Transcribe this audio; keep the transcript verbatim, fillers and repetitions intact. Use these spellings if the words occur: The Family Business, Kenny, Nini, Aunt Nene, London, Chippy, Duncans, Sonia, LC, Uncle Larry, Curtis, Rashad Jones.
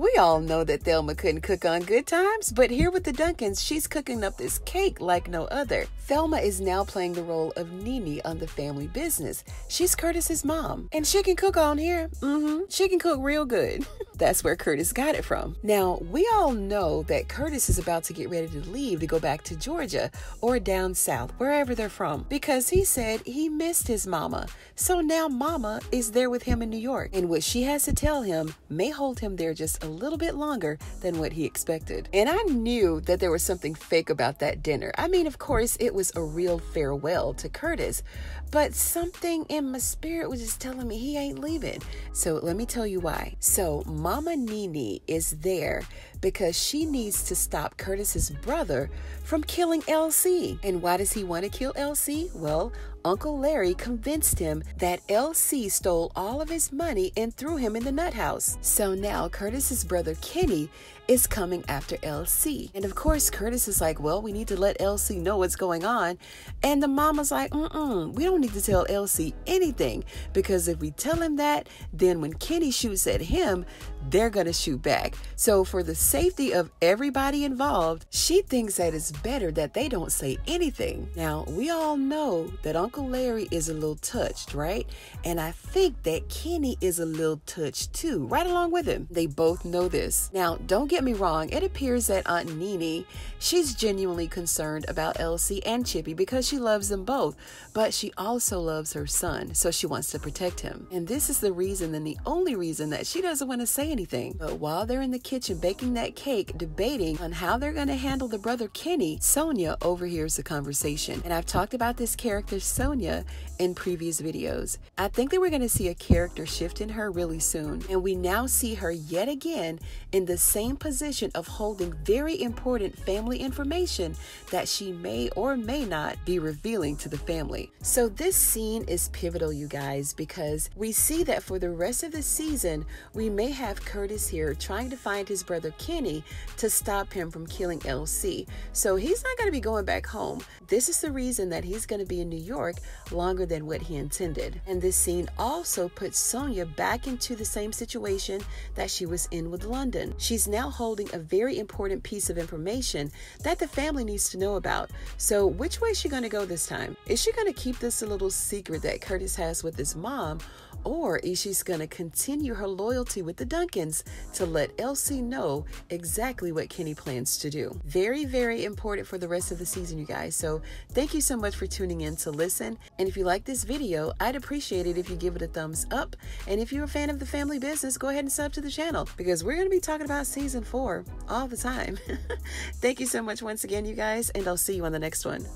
We all know that Thelma couldn't cook on Good Times, but here with the Duncans, she's cooking up this cake like no other. Thelma is now playing the role of Nini on The Family Business. She's Curtis's mom, and she can cook on here. Mm-hmm. She can cook real good. That's where Curtis got it from. Now, we all know that Curtis is about to get ready to leave to go back to Georgia or down south, wherever they're from, because he said he missed his mama. So now mama is there with him in New York, and what she has to tell him may hold him there just a little bit longer than what he expected. And I knew that there was something fake about that dinner. I mean, of course, it was a real farewell to Curtis, but something in my spirit was just telling me he ain't leaving. So let me tell you why. So Mama Nene is there because she needs to stop Curtis's brother from killing L C. And why does he want to kill L C? Well, Uncle Larry convinced him that L C stole all of his money and threw him in the nut house. So now Curtis's brother Kenny is coming after L C. And of course, Curtis is like, well, we need to let L C know what's going on. And the mama's like, mm-mm, we don't need to tell L C anything, because if we tell him that, then when Kenny shoots at him, they're gonna shoot back. So for the safety of everybody involved, she thinks that it's better that they don't say anything. Now, we all know that Uncle Larry is a little touched, right? And I think that Kenny is a little touched too, right along with him. They both know this. Now, don't get Get me wrong, it appears that Aunt Nene, she's genuinely concerned about L C and Chippy because she loves them both, but she also loves her son, so she wants to protect him. And this is the reason and the only reason that she doesn't want to say anything. But while they're in the kitchen baking that cake, debating on how they're going to handle the brother Kenny, Sonia overhears the conversation. And I've talked about this character Sonia in previous videos. I think that we're going to see a character shift in her really soon, and we now see her yet again in the same position position of holding very important family information that she may or may not be revealing to the family. So this scene is pivotal, you guys, because we see that for the rest of the season, we may have Curtis here trying to find his brother Kenny to stop him from killing L C. So he's not going to be going back home. This is the reason that he's going to be in New York longer than what he intended. And this scene also puts Sonia back into the same situation that she was in with London. She's now holding a very important piece of information that the family needs to know about. So which way is she going to go this time? Is she going to keep this a little secret that Curtis has with his mom, or is she going to continue her loyalty with the Duncans to let L C know exactly what Kenny plans to do? Very, very important for the rest of the season, you guys. So thank you so much for tuning in to listen. And if you like this video, I'd appreciate it if you give it a thumbs up. And if you're a fan of The Family Business, go ahead and sub to the channel, because we're going to be talking about season four all the time. Thank you so much once again, you guys, and I'll see you on the next one.